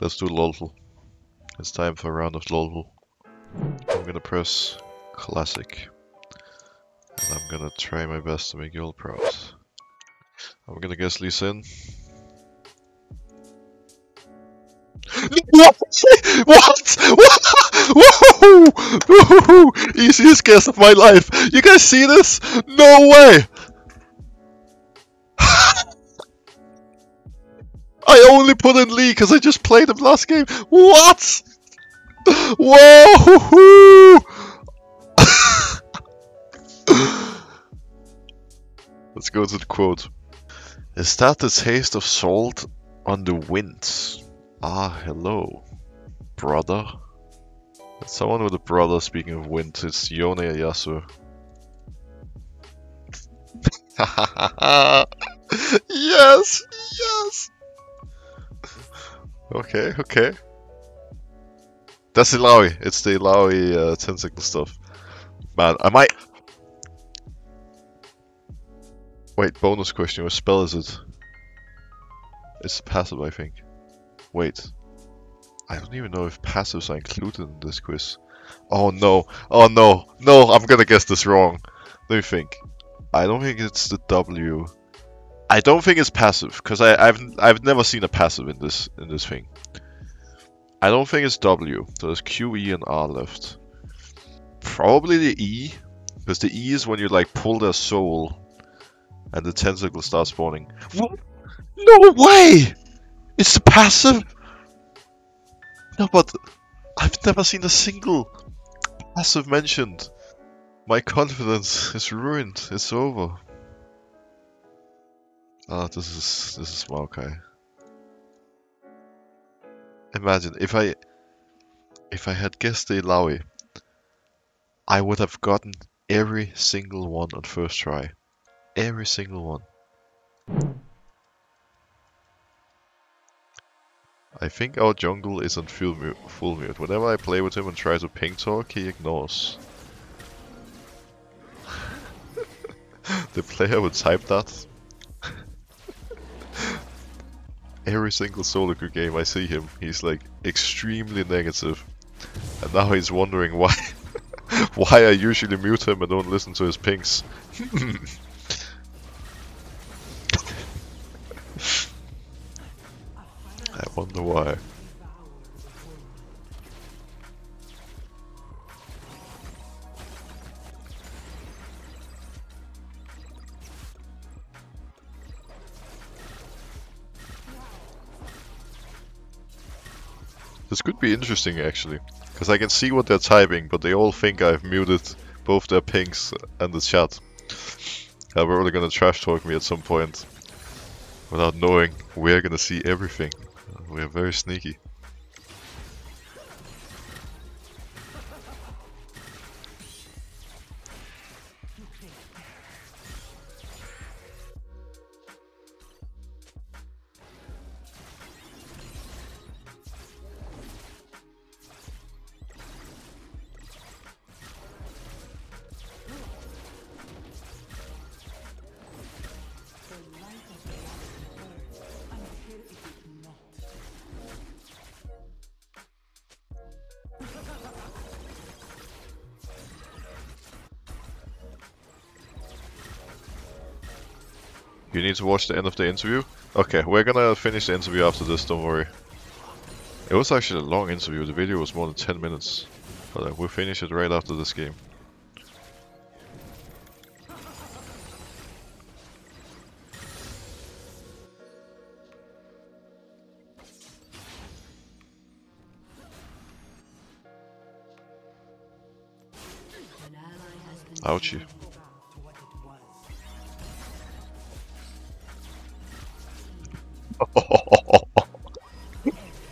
Let's do Loldle. It's time for a round of Loldle. I'm gonna press Classic. And I'm gonna try my best to make you all proud. I'm gonna guess Lee Sin. What? What? What? Woohoo! Woohoo! Easiest guess of my life. You guys see this? No way! I only put in Lee because I just played him last game. What? Whoa! Let's go to the quote. Is that the taste of salt on the wind? Ah, hello, brother. It's someone with a brother, speaking of wind. It's Yone Ayasu. Yes! Yes! Okay, okay. That's Illaoi. It's the Illaoi tentacle stuff. Man, I might... Wait, bonus question. What spell is it? It's passive, I think. Wait. I don't even know if passives are included in this quiz. Oh no, oh no, no, I'm gonna guess this wrong. Let me think. I don't think it's the W. I don't think it's passive, because I've never seen a passive in this thing. I don't think it's W. So there's Q, E and R left. Probably the E, because the E is when you like pull their soul and the tentacle starts spawning. What? No way! It's the passive? No, but I've never seen a single passive mentioned. My confidence is ruined. It's over. Ah, oh, this is Maokai. Imagine if I had guessed the Illaoi, I would have gotten every single one on first try. Every single one. I think our jungle is on full mute. Whenever I play with him and try to ping talk, he ignores. The player would type that. Every single Soloku game I see him, he's like extremely negative. And now he's wondering why why I usually mute him and don't listen to his pings. I wonder why. This could be interesting actually, because I can see what they're typing, but they all think I've muted both their pings and the chat. They're probably gonna trash talk me at some point without knowing. We're gonna see everything. We are very sneaky. You need to watch the end of the interview? Okay, we're gonna finish the interview after this, don't worry. It was actually a long interview, the video was more than 10 minutes. But we'll finish it right after this game. Ouchie.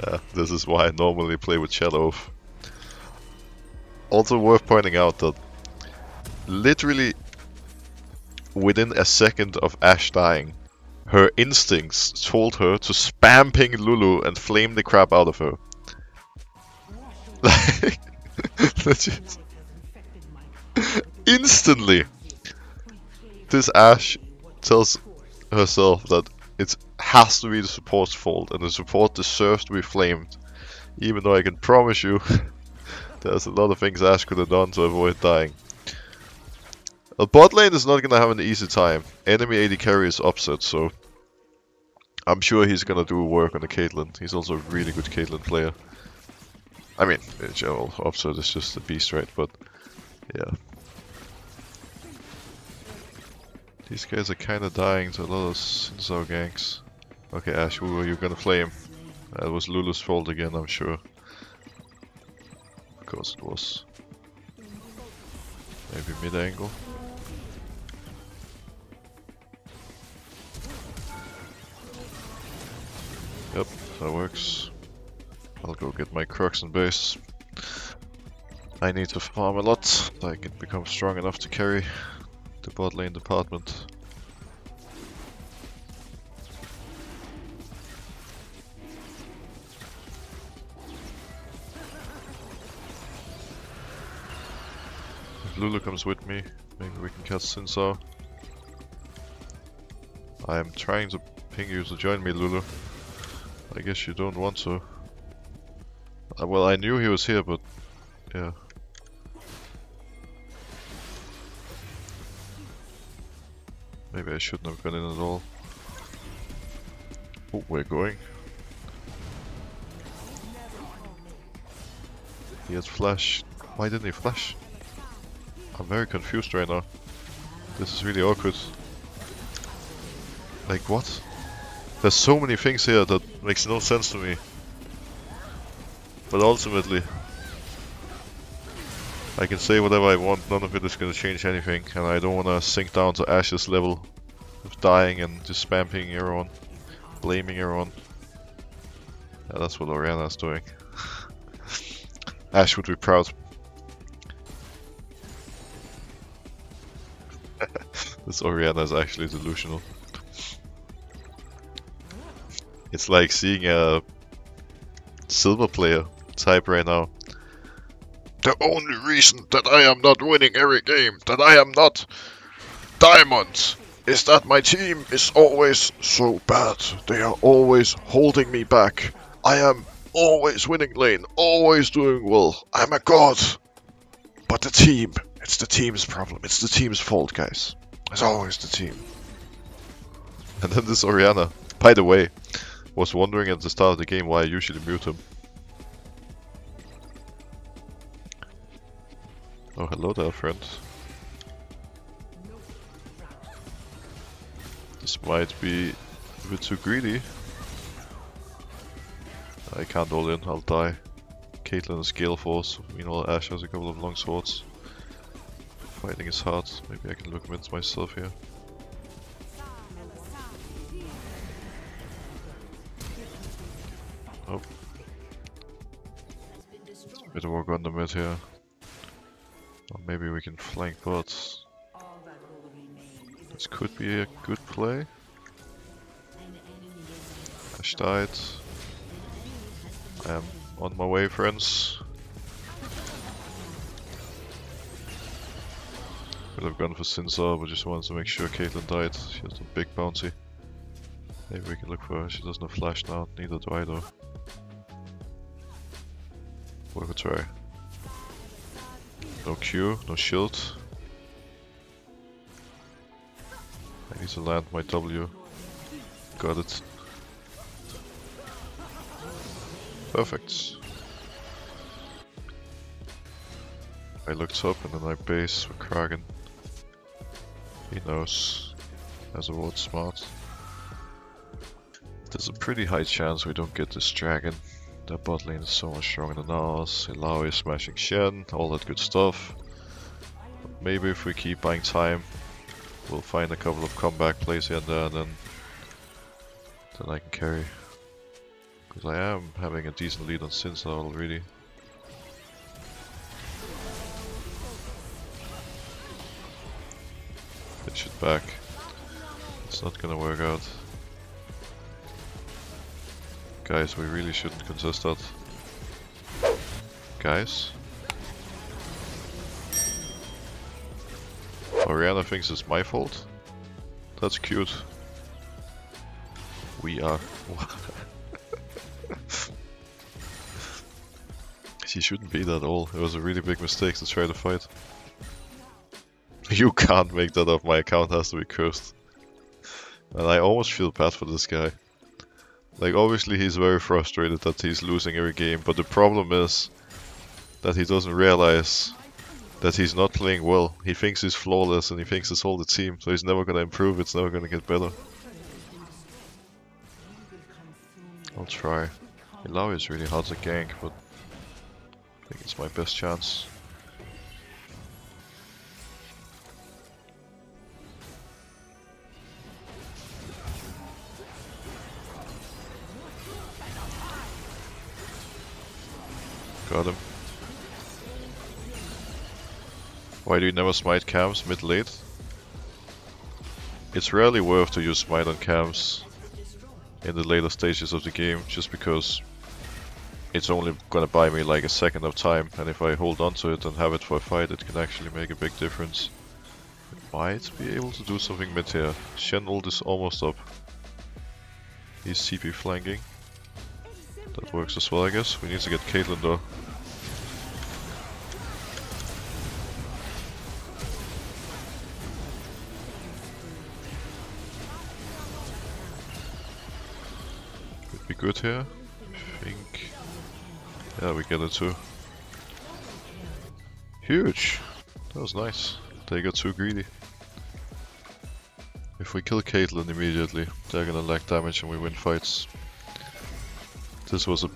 Yeah, this is why I normally play with Shadow. Also worth pointing out that literally within a second of Ashe dying, her instincts told her to spam ping Lulu and flame the crap out of her. Like, legit. Instantly, this Ashe tells herself that It has to be the support's fault, and the support deserves to be flamed. Even though I can promise you, there's a lot of things Ashe could have done to avoid dying. A bot lane is not going to have an easy time. Enemy AD carry is Upset, so I'm sure he's going to do work on the Caitlyn. He's also a really good Caitlyn player. I mean, in general, Upset is just a beast, right? But yeah. These guys are kind of dying to a lot of Sinzour ganks. Okay, Ashe, who are you going to flame? That was Lulu's fault again, I'm sure. Of course it was. Maybe mid-angle. Yep, that works. I'll go get my Crux in base. I need to farm a lot so I can become strong enough to carry the bot lane department. If Lulu comes with me, maybe we can catch Sinzour. I am trying to ping you to join me, Lulu. I guess you don't want to. Well, I knew he was here, but yeah. Maybe I shouldn't have gone in at all. Oh, we're going. He has flash. Why didn't he flash? I'm very confused right now. This is really awkward. Like, what? There's so many things here that makes no sense to me. But ultimately, I can say whatever I want, none of it is going to change anything, and I don't want to sink down to Ashe's level of dying and just spamming everyone, blaming everyone. Yeah, that's what Orianna is doing. Ashe would be proud. This Orianna is actually delusional. It's like seeing a silver player type right now. The only reason that I am not winning every game, that I am not diamond, is that my team is always so bad. They are always holding me back. I am always winning lane, always doing well. I'm a god. But the team, it's the team's problem. It's the team's fault, guys. It's always the team. And then this Orianna, by the way, was wondering at the start of the game why I usually mute him. Oh, hello there, friend. This might be a bit too greedy. I can't hold in, I'll die. Caitlyn is Gale Force, meanwhile Ashe has a couple of long swords. Fighting is hard, maybe I can look mid myself here. Oh. Bit of work on the mid here. Or maybe we can flank bots. This could be a good play. Ashe died. I am on my way, friends. Could have gone for Sinzour, but just wanted to make sure Caitlyn died. She has a big bounty. Maybe we can look for her. She doesn't have flash now, neither do I though. Worth a try. No Q, no shield. I need to land my W. Got it. Perfect. I looked up and then I base for Kraken. He knows. As a ward smart. There's a pretty high chance we don't get this dragon. That bot lane is so much stronger than ours. Illaoi is smashing Shen, all that good stuff. But maybe if we keep buying time, we'll find a couple of comeback plays here and there, and then I can carry. Because I am having a decent lead on Sinzour already. They should back. It's not gonna work out. Guys, we really shouldn't contest that. Guys? Orianna thinks it's my fault? That's cute. We are... She shouldn't be that at all. It was a really big mistake to try to fight. You can't make that up. My account has to be cursed. And I almost feel bad for this guy. Like, obviously he's very frustrated that he's losing every game, but the problem is that he doesn't realize that he's not playing well. He thinks he's flawless and he thinks it's all the team, so he's never gonna improve, it's never gonna get better. I'll try. Illaoi is really hard to gank, but I think it's my best chance. Got him. Why do you never smite camps mid-late? It's rarely worth to use smite on camps in the later stages of the game, just because it's only gonna buy me like a second of time, and if I hold on to it and have it for a fight, it can actually make a big difference. I might be able to do something mid here. Shen ult is almost up. He's CP flanking. That works as well, I guess. We need to get Caitlyn though. Could be good here, I think. Yeah, we get it too. Huge! That was nice. They got too greedy. If we kill Caitlyn immediately, they're gonna lack damage and we win fights. This was a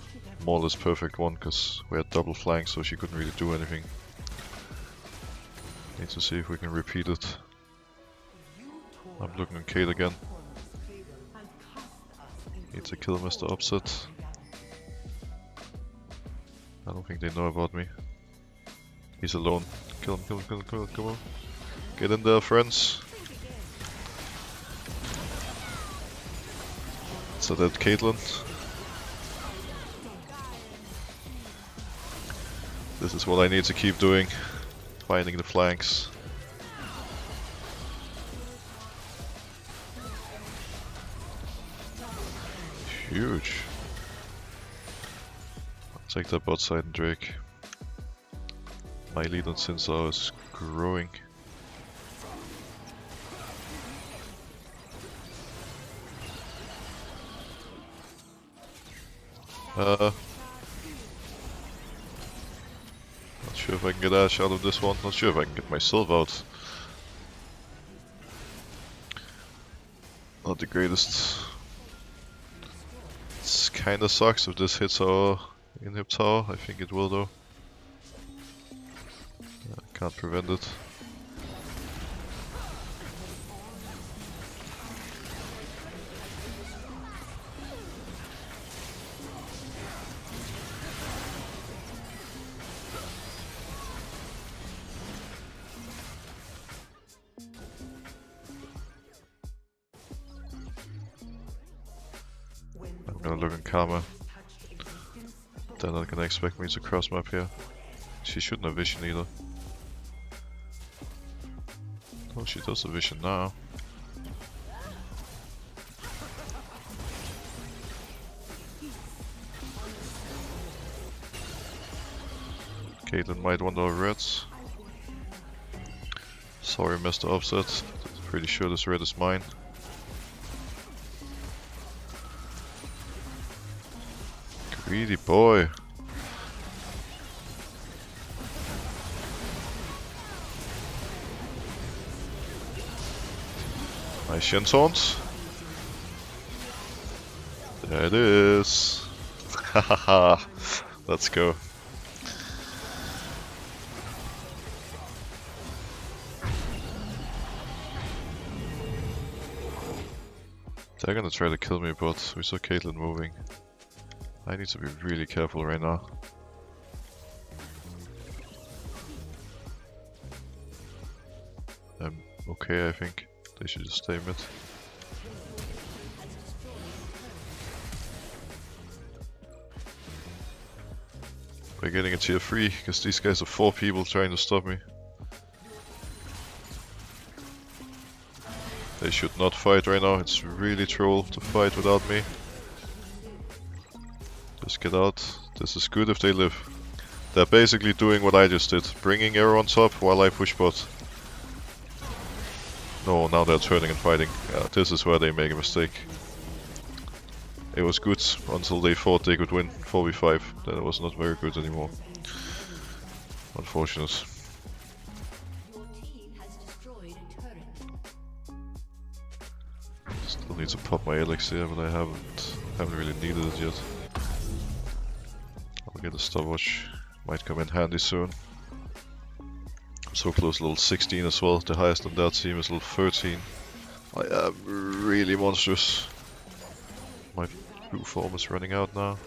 more or less perfect one, because we had double flank, so she couldn't really do anything. Need to see if we can repeat it. I'm looking at Caitlyn again. Need to kill Mr. Upset. I don't think they know about me. He's alone. Kill him, kill him, kill him, kill him, come on. Get in there, friends. So that Caitlyn. This is what I need to keep doing, finding the flanks. Huge. I'll take that bot side and Drake. My lead on Sinzour is growing. Not sure if I can get Ashe out of this one, not sure if I can get myself out. Not the greatest. It kinda sucks if this hits our inhib tower, I think it will though. I can't prevent it. Karma. They're not gonna expect me to cross map here. She shouldn't have vision either. Oh, she does have vision now. Caitlyn might want our reds. Sorry, Mr. Upset. Pretty sure this red is mine. Greedy boy. My Shen taunt. There it is. Hahaha. Let's go. They're gonna try to kill me, but we saw Caitlyn moving. I need to be really careful right now. I'm okay, I think. They should just stay mid. We're getting a tier 3, because these guys are 4 people trying to stop me. They should not fight right now. It's really troll to fight without me. Just get out. This is good if they live. They're basically doing what I just did. Bringing arrow on top while I push bot. No, now they're turning and fighting. Yeah, this is where they make a mistake. It was good until they thought they could win 4v5. Then it was not very good anymore. Unfortunate. Still need to pop my elixir, but I haven't really needed it yet. I'll get a stopwatch. Might come in handy soon. I'm so close, level 16 as well. The highest on that team is level 13. I am really monstrous. My blue form is running out now.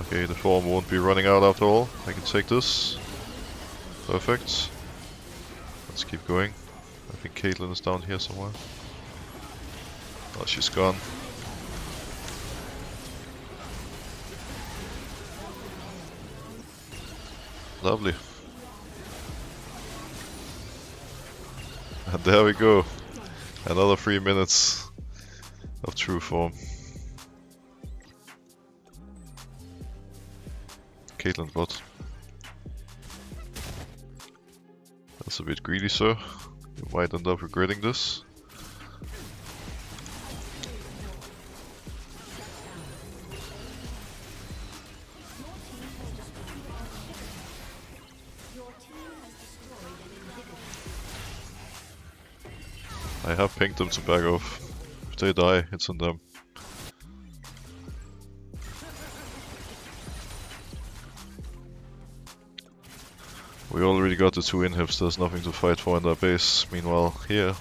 Okay, the form won't be running out after all. I can take this. Perfect. Let's keep going. I think Caitlyn is down here somewhere. Oh, she's gone. Lovely. And there we go. Another 3 minutes of true form. Caitlyn bot. That's a bit greedy, sir. You might end up regretting this. I have pinged them to back off. If they die, it's on them. We already got the 2 inhibs, there's nothing to fight for in that base. Meanwhile, here, I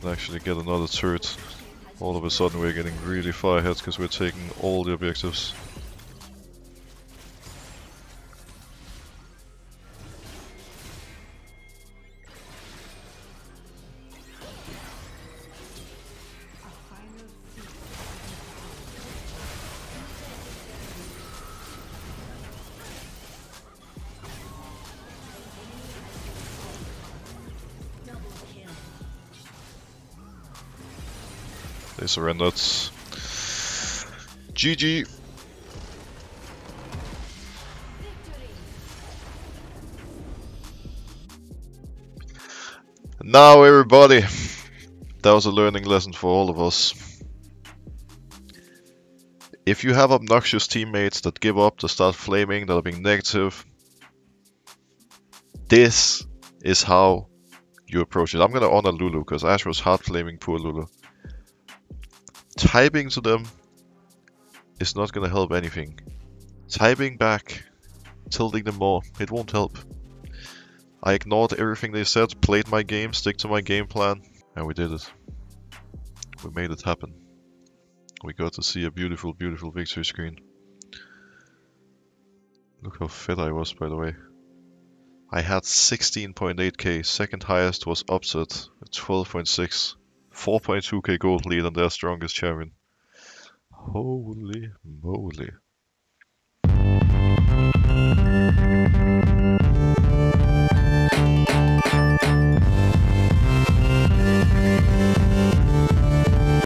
can actually get another turret. All of a sudden we're getting really far ahead because we're taking all the objectives. They surrendered. GG! Now everybody, that was a learning lesson for all of us. If you have obnoxious teammates that give up, that start flaming, that are being negative, this is how you approach it. I'm gonna honor Lulu, because Ashe was hard flaming poor Lulu. Typing to them is not going to help anything. Typing back, tilting them more, it won't help. I ignored everything they said, played my game, stick to my game plan, and we did it. We made it happen. We got to see a beautiful, beautiful victory screen. Look how fit I was, by the way. I had 16.8k, second highest was Upset at 12.6. 4.2k gold lead on their strongest champion. Holy moly.